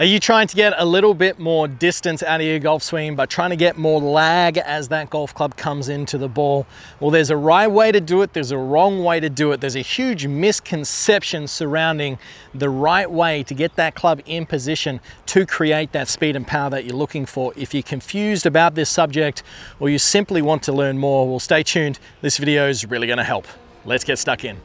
Are you trying to get a little bit more distance out of your golf swing by trying to get more lag as that golf club comes into the ball? Well, there's a right way to do it, there's a wrong way to do it. There's a huge misconception surrounding the right way to get that club in position to create that speed and power that you're looking for. If you're confused about this subject or you simply want to learn more, well, stay tuned. This video is really going to help. Let's get stuck in.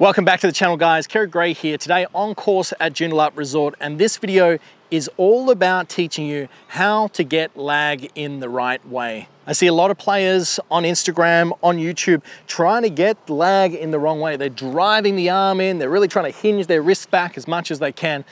Welcome back to the channel, guys. Kerrod Gray here, today on course at Joondalup Resort, and this video is all about teaching you how to get lag in the right way. I see a lot of players on Instagram, on YouTube, trying to get lag in the wrong way. They're driving the arm in, they're really trying to hinge their wrist back as much as they can.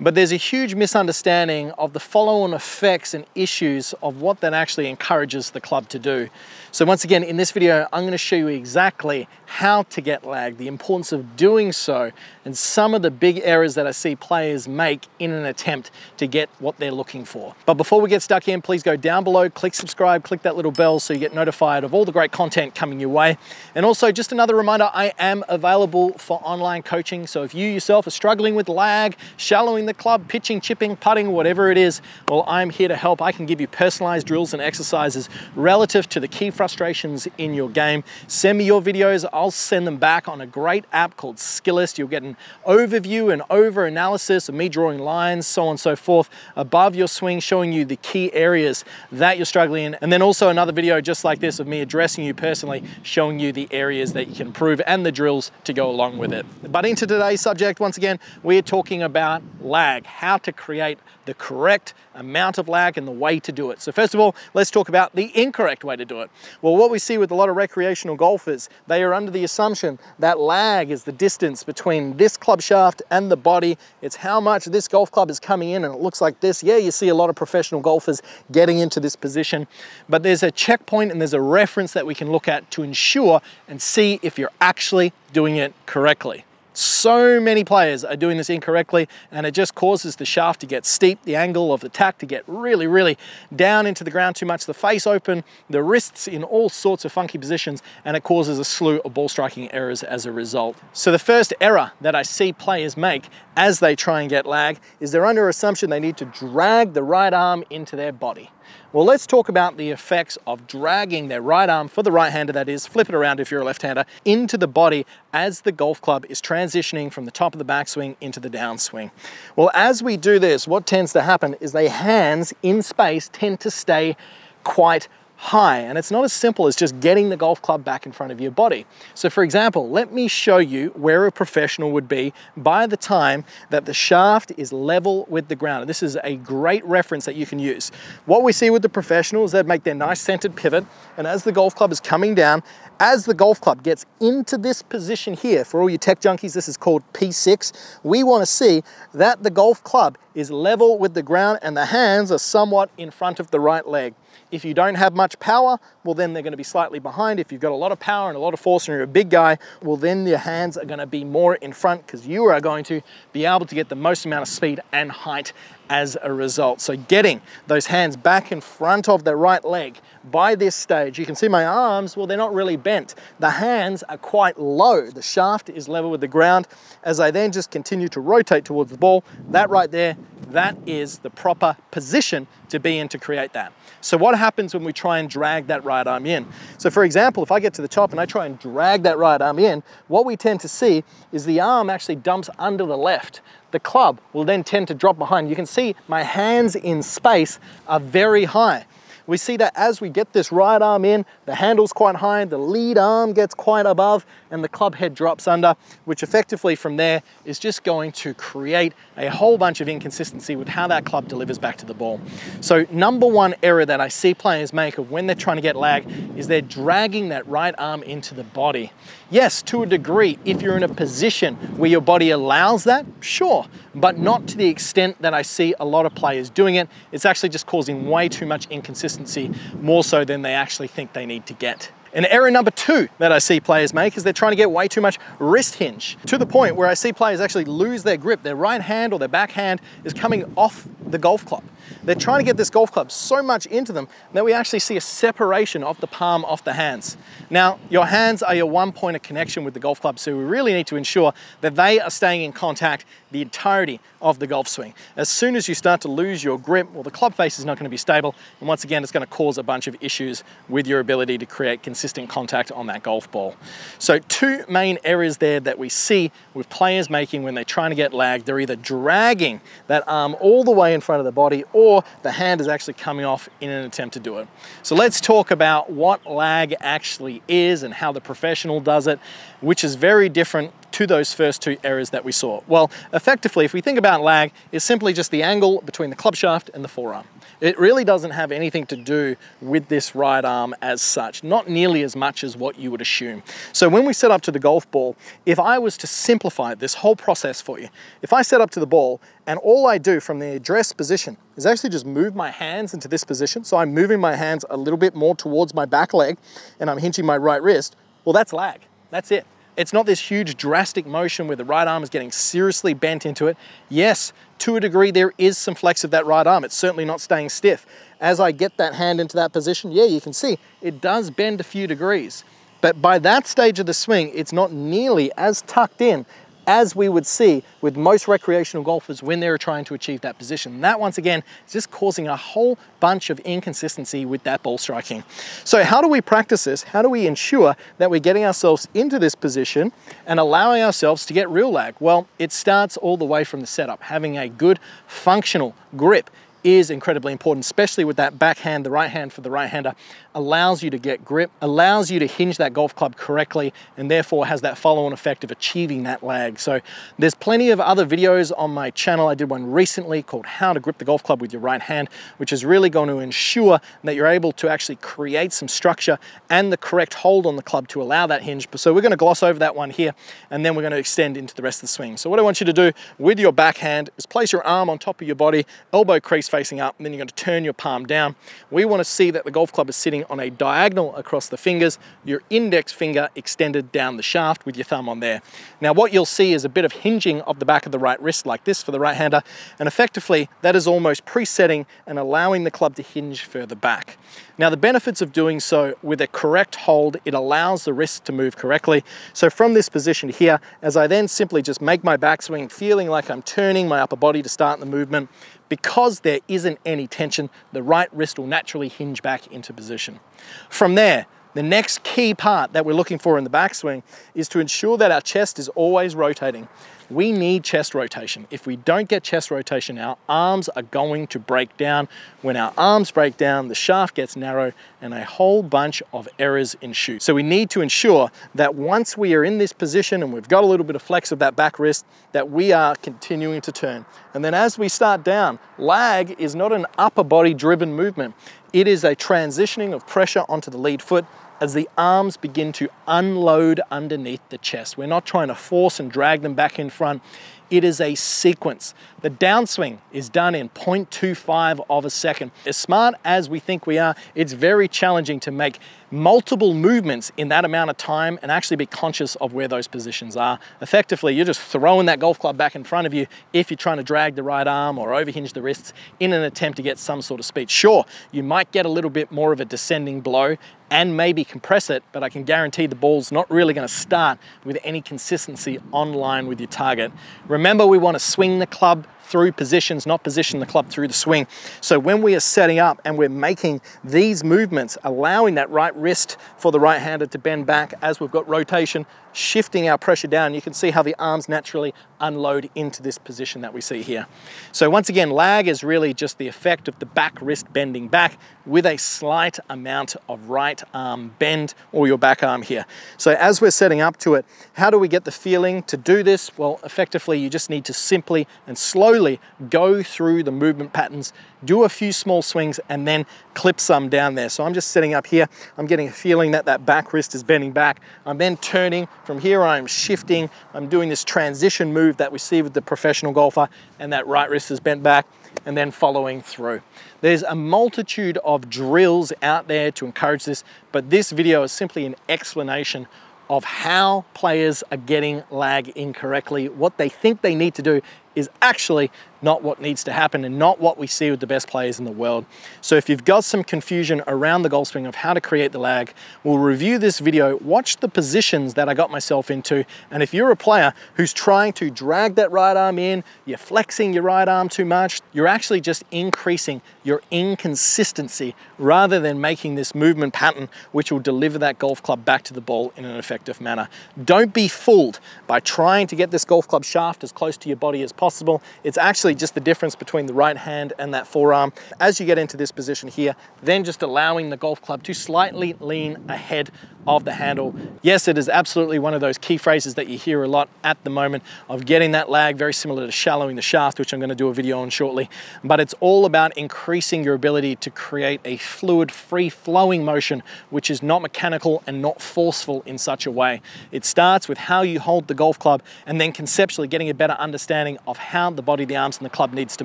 But there's a huge misunderstanding of the follow-on effects and issues of what that actually encourages the club to do. So once again, in this video, I'm going to show you exactly how to get lag, the importance of doing so, and some of the big errors that I see players make in an attempt to get what they're looking for. But before we get stuck in, please go down below, click subscribe, click that little bell so you get notified of all the great content coming your way. And also just another reminder, I am available for online coaching. So if you yourself are struggling with lag, shallowing the club, pitching, chipping, putting, whatever it is, well, I'm here to help. I can give you personalized drills and exercises relative to the key frustrations in your game. Send me your videos. I'll send them back on a great app called Skillist. You'll get an overview and over analysis of me drawing lines, so on and so forth, above your swing, showing you the key areas that you're struggling in. And then also another video just like this of me addressing you personally, showing you the areas that you can improve and the drills to go along with it. But into today's subject, once again, we're talking about lag, how to create the correct amount of lag and the way to do it. So first of all, let's talk about the incorrect way to do it. Well, what we see with a lot of recreational golfers, they are under the assumption that lag is the distance between this club shaft and the body. It's how much this golf club is coming in, and it looks like this. Yeah, you see a lot of professional golfers getting into this position, but there's a checkpoint and there's a reference that we can look at to ensure and see if you're actually doing it correctly. So many players are doing this incorrectly, and it just causes the shaft to get steep, the angle of the tack to get really, really down into the ground too much, the face open, the wrists in all sorts of funky positions, and it causes a slew of ball striking errors as a result. So the first error that I see players make as they try and get lag is they're under assumption they need to drag the right arm into their body. Well, let's talk about the effects of dragging their right arm, for the right-hander that is, flip it around if you're a left-hander, into the body as the golf club is transitioning from the top of the backswing into the downswing. Well, as we do this, what tends to happen is the hands in space tend to stay quite high, and it's not as simple as just getting the golf club back in front of your body. So for example, let me show you where a professional would be by the time that the shaft is level with the ground. And this is a great reference that you can use. What we see with the professionals, they make their nice centered pivot, and as the golf club is coming down, as the golf club gets into this position here, for all you tech junkies, this is called P6, we want to see that the golf club is level with the ground and the hands are somewhat in front of the right leg. If you don't have much power, well, then they're going to be slightly behind. If you've got a lot of power and a lot of force and you're a big guy, well, then your hands are going to be more in front because you are going to be able to get the most amount of speed and height as a result. So getting those hands back in front of the right leg by this stage, you can see my arms, well, they're not really bent. The hands are quite low. The shaft is level with the ground. As I then just continue to rotate towards the ball, that right there, that is the proper position to be in to create that. So what happens when we try and drag that right arm in? So for example, if I get to the top and I try and drag that right arm in, what we tend to see is the arm actually dumps under the left. The club will then tend to drop behind. You can see my hands in space are very high. We see that as we get this right arm in, the handle's quite high, the lead arm gets quite above, and the club head drops under, which effectively from there is just going to create a whole bunch of inconsistency with how that club delivers back to the ball. So number one error that I see players make of when they're trying to get lag is they're dragging that right arm into the body. Yes, to a degree, if you're in a position where your body allows that, sure, but not to the extent that I see a lot of players doing it. It's actually just causing way too much inconsistency, more so than they actually think they need to get. And error number two that I see players make is they're trying to get way too much wrist hinge, to the point where I see players actually lose their grip. Their right hand or their back hand is coming off the golf club. They're trying to get this golf club so much into them that we actually see a separation of the palm off the hands. Now, your hands are your one point of connection with the golf club, so we really need to ensure that they are staying in contact the entirety of the golf swing. As soon as you start to lose your grip, well, the club face is not going to be stable, and once again, it's going to cause a bunch of issues with your ability to create consistent contact on that golf ball. So two main errors there that we see with players making when they're trying to get lag. They're either dragging that arm all the way in front of the body, or the hand is actually coming off in an attempt to do it. So let's talk about what lag actually is and how the professional does it, which is very different to those first two errors that we saw. Well, effectively, if we think about lag, it's simply just the angle between the club shaft and the forearm. It really doesn't have anything to do with this right arm as such, not nearly as much as what you would assume. So when we set up to the golf ball, if I was to simplify this whole process for you, if I set up to the ball and all I do from the address position is actually just move my hands into this position, so I'm moving my hands a little bit more towards my back leg and I'm hinging my right wrist, well, that's lag, that's it. It's not this huge drastic motion where the right arm is getting seriously bent into it. Yes, to a degree, there is some flex of that right arm. It's certainly not staying stiff. As I get that hand into that position, yeah, you can see it does bend a few degrees. But by that stage of the swing, it's not nearly as tucked in as we would see with most recreational golfers when they're trying to achieve that position. And that, once again, is just causing a whole bunch of inconsistency with that ball striking. So how do we practice this? How do we ensure that we're getting ourselves into this position and allowing ourselves to get real lag? Well, it starts all the way from the setup. Having a good functional grip is incredibly important, especially with that backhand, the right hand for the right-hander, allows you to get grip, allows you to hinge that golf club correctly, and therefore has that follow-on effect of achieving that lag. So there's plenty of other videos on my channel. I did one recently called How to Grip the Golf Club with Your Right Hand, which is really going to ensure that you're able to actually create some structure and the correct hold on the club to allow that hinge. So we're going to gloss over that one here, and then we're going to extend into the rest of the swing. So what I want you to do with your backhand is place your arm on top of your body, elbow crease facing up, and then you're going to turn your palm down. We want to see that the golf club is sitting on a diagonal across the fingers, your index finger extended down the shaft with your thumb on there. Now what you'll see is a bit of hinging of the back of the right wrist like this for the right-hander, and effectively that is almost presetting and allowing the club to hinge further back. Now the benefits of doing so with a correct hold, it allows the wrist to move correctly. So from this position here, as I then simply just make my backswing, feeling like I'm turning my upper body to start the movement, because there isn't any tension, the right wrist will naturally hinge back into position. From there, the next key part that we're looking for in the backswing is to ensure that our chest is always rotating. We need chest rotation. If we don't get chest rotation, our arms are going to break down. When our arms break down, the shaft gets narrow and a whole bunch of errors ensue. So we need to ensure that once we are in this position and we've got a little bit of flex of that back wrist, that we are continuing to turn. And then as we start down, lag is not an upper body driven movement. It is a transitioning of pressure onto the lead foot as the arms begin to unload underneath the chest. We're not trying to force and drag them back in front. It is a sequence. The downswing is done in 0.25 of a second. As smart as we think we are, it's very challenging to make multiple movements in that amount of time and actually be conscious of where those positions are. Effectively, you're just throwing that golf club back in front of you if you're trying to drag the right arm or overhinge the wrists in an attempt to get some sort of speed. Sure, you might get a little bit more of a descending blow and maybe compress it, but I can guarantee the ball's not really going to start with any consistency online with your target. Remember, we want to swing the club through positions, not position the club through the swing. So when we are setting up and we're making these movements, allowing that right wrist for the right-hander to bend back as we've got rotation, shifting our pressure down, you can see how the arms naturally unload into this position that we see here. So once again, lag is really just the effect of the back wrist bending back with a slight amount of right arm bend or your back arm here. So as we're setting up to it, how do we get the feeling to do this? Well, effectively, you just need to simply and slowly go through the movement patterns, do a few small swings, and then clip some down there. So I'm just setting up here. I'm getting a feeling that that back wrist is bending back. I'm then turning. From here, I'm shifting. I'm doing this transition move that we see with the professional golfer, and that right wrist is bent back, and then following through. There's a multitude of drills out there to encourage this, but this video is simply an explanation of how players are getting lag incorrectly, what they think they need to do is actually not what needs to happen and not what we see with the best players in the world. So if you've got some confusion around the golf swing of how to create the lag, we'll review this video, watch the positions that I got myself into, and if you're a player who's trying to drag that right arm in, you're flexing your right arm too much, you're actually just increasing your inconsistency rather than making this movement pattern which will deliver that golf club back to the ball in an effective manner. Don't be fooled by trying to get this golf club shaft as close to your body as possible. It's actually just the difference between the right hand and that forearm. As you get into this position here, then just allowing the golf club to slightly lean ahead of the handle. Yes, it is absolutely one of those key phrases that you hear a lot at the moment of getting that lag, very similar to shallowing the shaft, which I'm going to do a video on shortly. But it's all about increasing your ability to create a fluid, free-flowing motion, which is not mechanical and not forceful in such a way. It starts with how you hold the golf club and then conceptually getting a better understanding of how the body, the arms, and the club needs to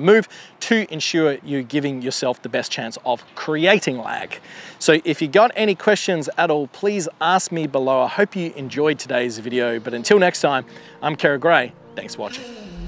move to ensure you're giving yourself the best chance of creating lag. So if you got any questions at all, please ask me below. I hope you enjoyed today's video, but until next time, I'm Kerrod Gray. Thanks for watching.